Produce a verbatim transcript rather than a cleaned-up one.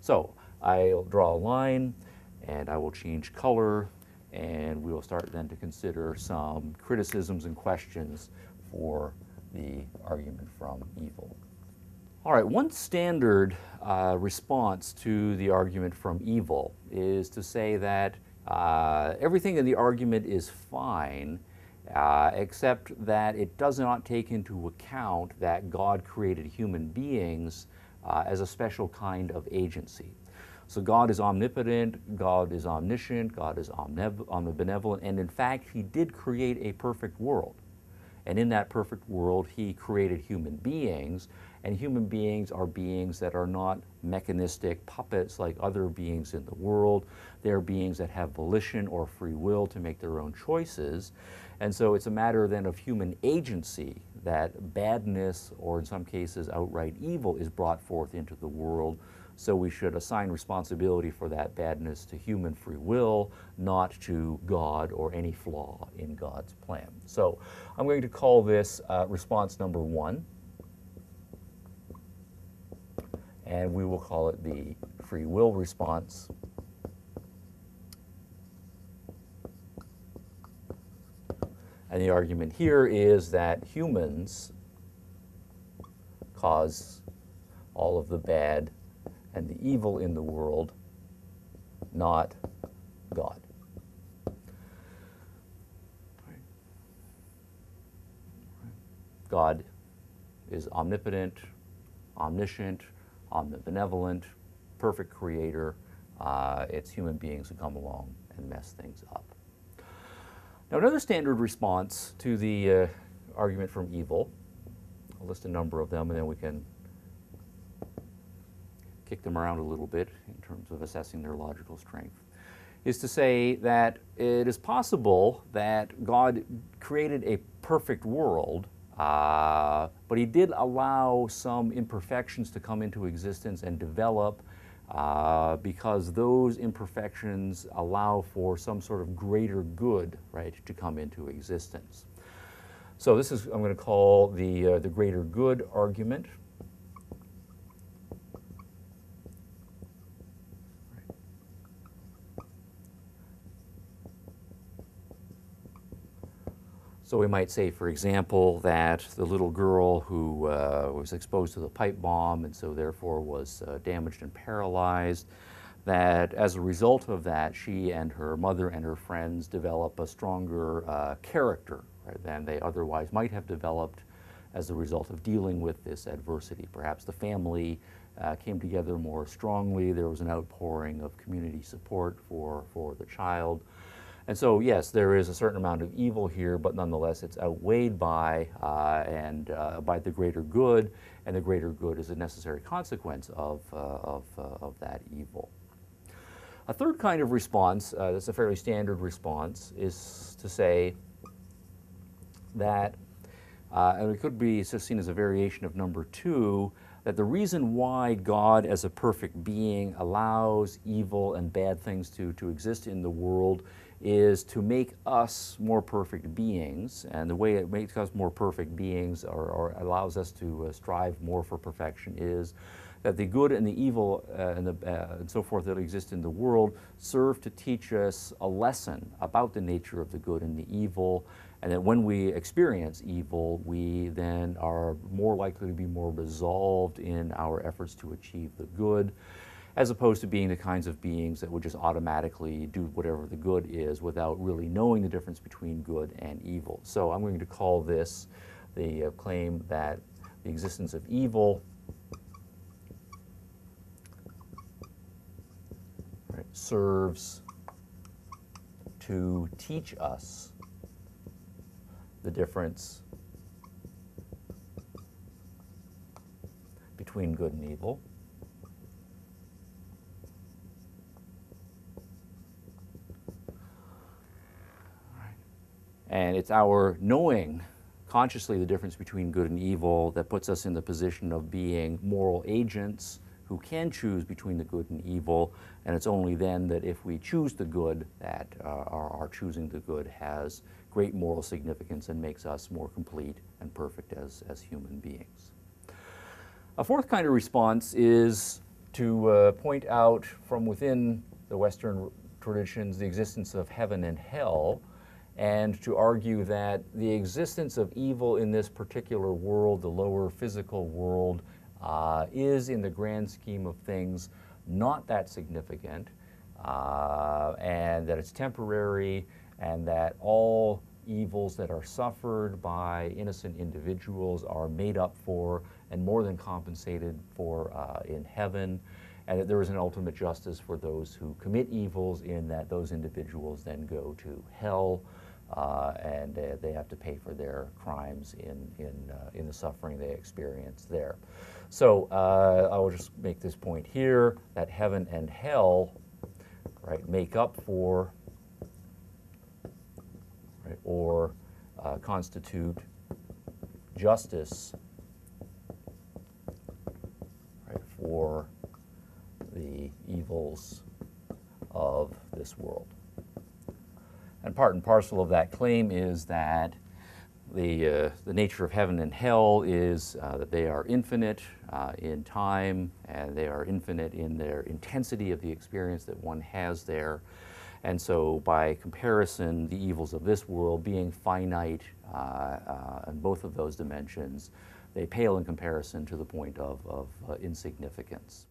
So I'll draw a line and I will change color, and we will start then to consider some criticisms and questions for the argument from evil. All right, one standard uh, response to the argument from evil is to say that uh, everything in the argument is fine, uh, except that it does not take into account that God created human beings uh, as a special kind of agency. So God is omnipotent, God is omniscient, God is omnibenevolent, and in fact, he did create a perfect world. And in that perfect world, he created human beings, and human beings are beings that are not mechanistic puppets like other beings in the world. They're beings that have volition or free will to make their own choices. And so it's a matter then of human agency that badness, or in some cases outright evil, is brought forth into the world. So we should assign responsibility for that badness to human free will, not to God or any flaw in God's plan. So I'm going to call this uh, response number one, and we will call it the free will response. And the argument here is that humans cause all of the bad and the evil in the world, not God. God is omnipotent, omniscient, omnibenevolent, perfect creator. Uh, it's human beings who come along and mess things up. Now, another standard response to the uh, argument from evil, I'll list a number of them and then we can kick them around a little bit in terms of assessing their logical strength, is to say that it is possible that God created a perfect world, uh, but he did allow some imperfections to come into existence and develop uh, because those imperfections allow for some sort of greater good, right, to come into existence. So this is, I'm going to call the, uh, the greater good argument. So we might say, for example, that the little girl who uh, was exposed to the pipe bomb and so therefore was uh, damaged and paralyzed, that as a result of that, she and her mother and her friends develop a stronger uh, character, right, than they otherwise might have developed as a result of dealing with this adversity. Perhaps the family uh, came together more strongly. There was an outpouring of community support for, for the child. And so, yes, there is a certain amount of evil here, but nonetheless, it's outweighed by uh, and uh, by the greater good, and the greater good is a necessary consequence of uh, of, uh, of that evil. A third kind of response, uh, that's a fairly standard response, is to say that, uh, and it could be seen as a variation of number two, that the reason why God as a perfect being allows evil and bad things to, to exist in the world is to make us more perfect beings, and the way it makes us more perfect beings or, or allows us to uh, strive more for perfection is that the good and the evil uh, and, the, uh, and so forth that exist in the world serve to teach us a lesson about the nature of the good and the evil, and that when we experience evil, we then are more likely to be more resolved in our efforts to achieve the good, as opposed to being the kinds of beings that would just automatically do whatever the good is without really knowing the difference between good and evil. So I'm going to call this the uh, claim that the existence of evil, right, serves to teach us the difference between good and evil, and it's our knowing consciously the difference between good and evil that puts us in the position of being moral agents who can choose between the good and evil, and it's only then that if we choose the good, that uh, our, our choosing the good has great moral significance and makes us more complete and perfect as, as human beings. A fourth kind of response is to uh, point out from within the Western traditions the existence of heaven and hell, and to argue that the existence of evil in this particular world, the lower physical world, uh, is in the grand scheme of things not that significant, uh, and that it's temporary, and that all evils that are suffered by innocent individuals are made up for and more than compensated for uh, in heaven, and that there is an ultimate justice for those who commit evils, in that those individuals then go to hell, uh, and uh, they have to pay for their crimes in, in, uh, in the suffering they experience there. So uh, I will just make this point here, that heaven and hell, right, make up for, right, or uh, constitute justice for the evils of this world. And part and parcel of that claim is that the, uh, the nature of heaven and hell is uh, that they are infinite uh, in time, and they are infinite in their intensity of the experience that one has there. And so by comparison, the evils of this world being finite uh, uh, in both of those dimensions, they pale in comparison to the point of, of uh, insignificance.